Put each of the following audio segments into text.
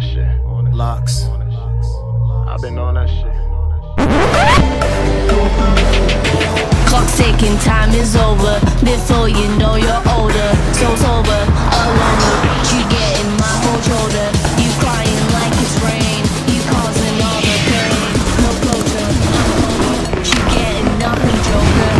that shit. Locks. I've been on that shit. Clock ticking, time is over. Before you know you're older, so sober, alone. You getting my whole shoulder. You crying like it's rain. You causing all the pain. No closure. She getting nothing, Joker.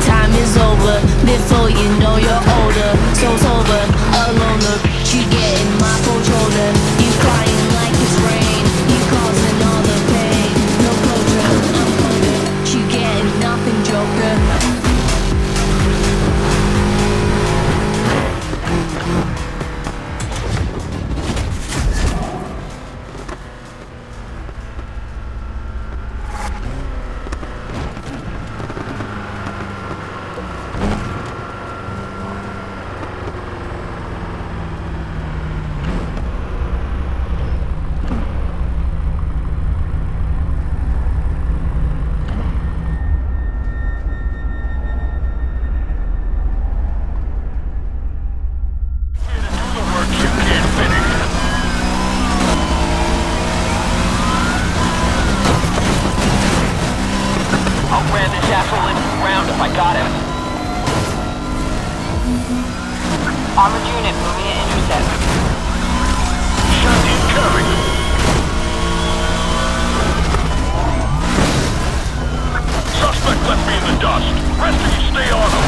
Time is over, before you know you're older, so sober, alone, you getting my cold shoulder, you crying like it's rain, you causing all the pain, no closure, I'm closure, you getting nothing, Joker. Armored unit, Mumia intercept. Shot incoming. Suspect left me in the dust. Rest of you stay on him.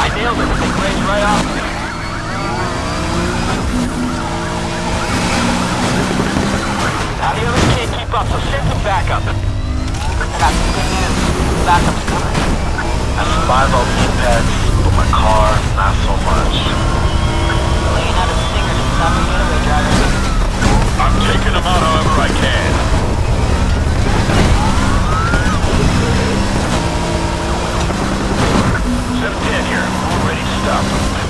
I nailed it. They blazed right off me. Now the others can't keep up, so send them back up. That's the good news. Backup's coming. I survived all the impacts, but my car, not so much. Laying out a stinger to stop a getaway driver. I'm taking them out however I can. Set a dead here. Already stopped them.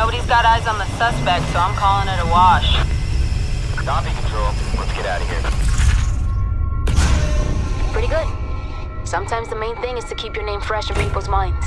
Nobody's got eyes on the suspect, so I'm calling it a wash. Copy, Control. Let's get out of here. Pretty good. Sometimes the main thing is to keep your name fresh in people's minds.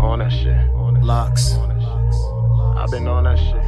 On that shit. Locks. I've been on that shit.